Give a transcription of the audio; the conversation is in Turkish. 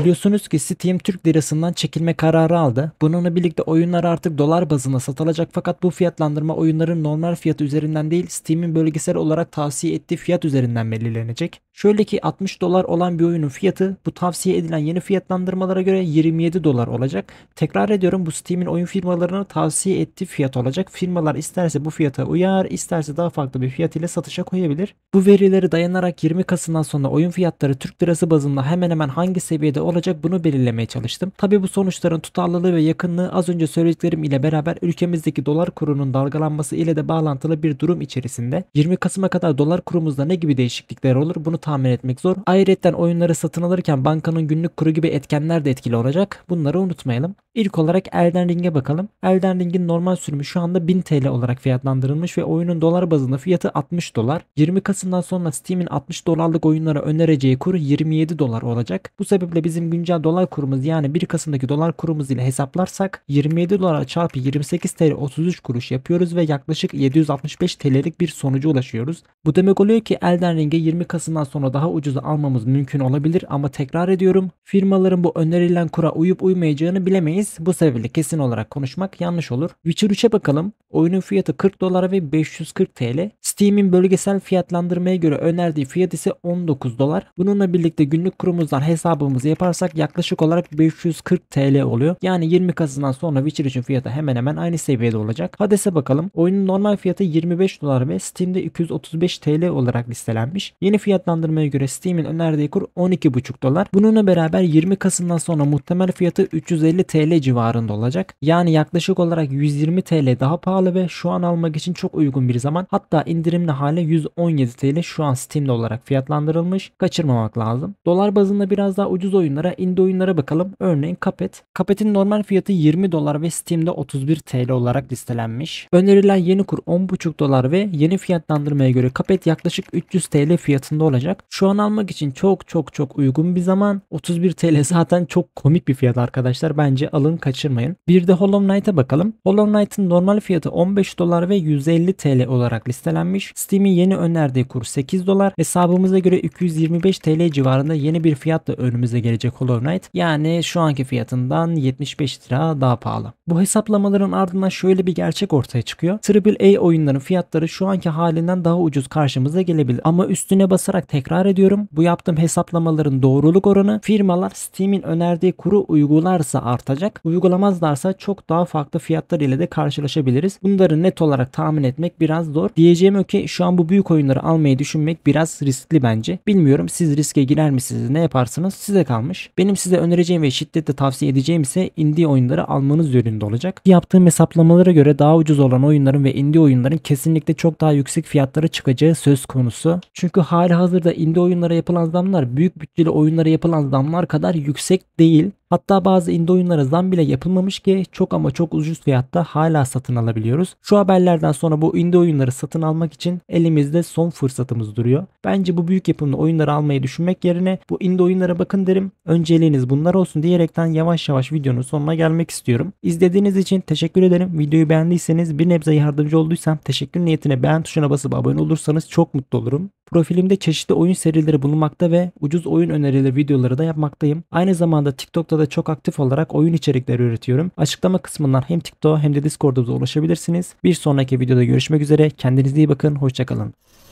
Biliyorsunuz ki Steam Türk lirasından çekilme kararı aldı. Bununla birlikte oyunlar artık dolar bazında satılacak, fakat bu fiyatlandırma oyunların normal fiyatı üzerinden değil, Steam'in bölgesel olarak tavsiye ettiği fiyat üzerinden belirlenecek. Şöyle ki $60 olan bir oyunun fiyatı bu tavsiye edilen yeni fiyatlandırmalara göre $27 olacak. Tekrar ediyorum, bu Steam'in oyun firmalarına tavsiye ettiği fiyat olacak. Firmalar isterse bu fiyata uyar, isterse daha farklı bir fiyat ile satışa koyabilir. Bu verileri dayanarak 20 Kasım'dan sonra oyun fiyatları Türk lirası bazında hemen hemen hangi seviyede olacak bunu belirlemeye çalıştım. Tabi bu sonuçların tutarlılığı ve yakınlığı az önce söylediklerim ile beraber ülkemizdeki dolar kurunun dalgalanması ile de bağlantılı bir durum içerisinde. 20 Kasım'a kadar dolar kurumuzda ne gibi değişiklikler olur bunu tahmin etmek zor. Ayrıca oyunları satın alırken bankanın günlük kuru gibi etkenler de etkili olacak. Bunları unutmayalım. İlk olarak Elden Ring'e bakalım. Elden Ring'in normal sürümü şu anda 1000 TL olarak fiyatlandırılmış ve oyunun dolar bazında fiyatı $60. 20 Kasım'dan sonra Steam'in $60'lık oyunlara önereceği kur $27 olacak. Bu sebeple bizim güncel dolar kurumuz, yani 1 Kasım'daki dolar kurumuz ile hesaplarsak $27 çarpı 28 TL 33 kuruş yapıyoruz ve yaklaşık 765 TL'lik bir sonuca ulaşıyoruz. Bu demek oluyor ki Elden Ring'e 20 Kasım'dan sonra daha ucuza almamız mümkün olabilir ama tekrar ediyorum, firmaların bu önerilen kura uyup uymayacağını bilemeyiz. Bu sebeple kesin olarak konuşmak yanlış olur. Witcher 3'e bakalım. Oyunun fiyatı $40 ve 540 TL. Steam'in bölgesel fiyatlandırmaya göre önerdiği fiyat ise $19. Bununla birlikte günlük kurumuzdan hesabımızı yaparsak yaklaşık olarak 540 TL oluyor. Yani 20 Kasım'dan sonra Witcher 3'ün fiyatı hemen hemen aynı seviyede olacak. Hades'e bakalım. Oyunun normal fiyatı $25 ve Steam'de 235 TL olarak listelenmiş. Yeni fiyatlandırmaya göre Steam'in önerdiği kur $12,5. Bununla beraber 20 Kasım'dan sonra muhtemel fiyatı 350 TL civarında olacak. Yani yaklaşık olarak 120 TL daha pahalı ve şu an almak için çok uygun bir zaman. Hatta indirimli hale 117 TL şu an Steam'de olarak fiyatlandırılmış. Kaçırmamak lazım. Dolar bazında biraz daha ucuz oyunlara, indie oyunlara bakalım. Örneğin Capet. Capet'in normal fiyatı $20 ve Steam'de 31 TL olarak listelenmiş. Önerilen yeni kur $10,5 ve yeni fiyatlandırmaya göre Capet yaklaşık 300 TL fiyatında olacak. Şu an almak için çok uygun bir zaman. 31 TL zaten çok komik bir fiyat arkadaşlar. Bence alın, kaçırmayın. Bir de Hollow Knight'a bakalım. Hollow Knight'ın normal fiyatı $15 ve 150 TL olarak listelenmiş. Steam'in yeni önerdiği kur $8. Hesabımıza göre 225 TL civarında yeni bir fiyatla önümüze gelecek Hollow Knight. Yani şu anki fiyatından 75 lira daha pahalı. Bu hesaplamaların ardından şöyle bir gerçek ortaya çıkıyor. AAA oyunların fiyatları şu anki halinden daha ucuz karşımıza gelebilir. Ama üstüne basarak tekrar ediyorum, bu yaptığım hesaplamaların doğruluk oranı firmalar Steam'in önerdiği kuru uygularsa artacak. Uygulamazlarsa çok daha farklı fiyatlar ile de karşılaşabiliriz. Bunları net olarak tahmin etmek biraz zor. Diyeceğim ki şu an bu büyük oyunları almayı düşünmek biraz riskli bence. Bilmiyorum, siz riske girer misiniz? Ne yaparsınız? Size kalmış. Benim size önereceğim ve şiddetle tavsiye edeceğim ise indie oyunları almanız yönünde olacak. Yaptığım hesaplamalara göre daha ucuz olan oyunların ve indie oyunların kesinlikle çok daha yüksek fiyatlara çıkacağı söz konusu. Çünkü halihazırda indie oyunlara yapılan zamlar büyük bütçeli oyunlara yapılan zamlar kadar yüksek değil. Hatta bazı indie oyunlara zam bile yapılmamış ki çok ama çok ucuz fiyatta hala satın alabiliyoruz. Şu haberlerden sonra bu indie oyunları satın almak için elimizde son fırsatımız duruyor. Bence bu büyük yapımlı oyunları almayı düşünmek yerine bu indie oyunlara bakın derim. Önceliğiniz bunlar olsun diyerekten yavaş yavaş videonun sonuna gelmek istiyorum. İzlediğiniz için teşekkür ederim. Videoyu beğendiyseniz, bir nebze yardımcı olduysam teşekkür niyetine beğen tuşuna basıp abone olursanız çok mutlu olurum. Profilimde çeşitli oyun serileri bulunmakta ve ucuz oyun önerileri videoları da yapmaktayım. Aynı zamanda TikTok'ta da çok aktif olarak oyun içerikleri üretiyorum. Açıklama kısmından hem TikTok'a hem de Discord'a ulaşabilirsiniz. Bir sonraki videoda görüşmek üzere. Kendinize iyi bakın. Hoşça kalın.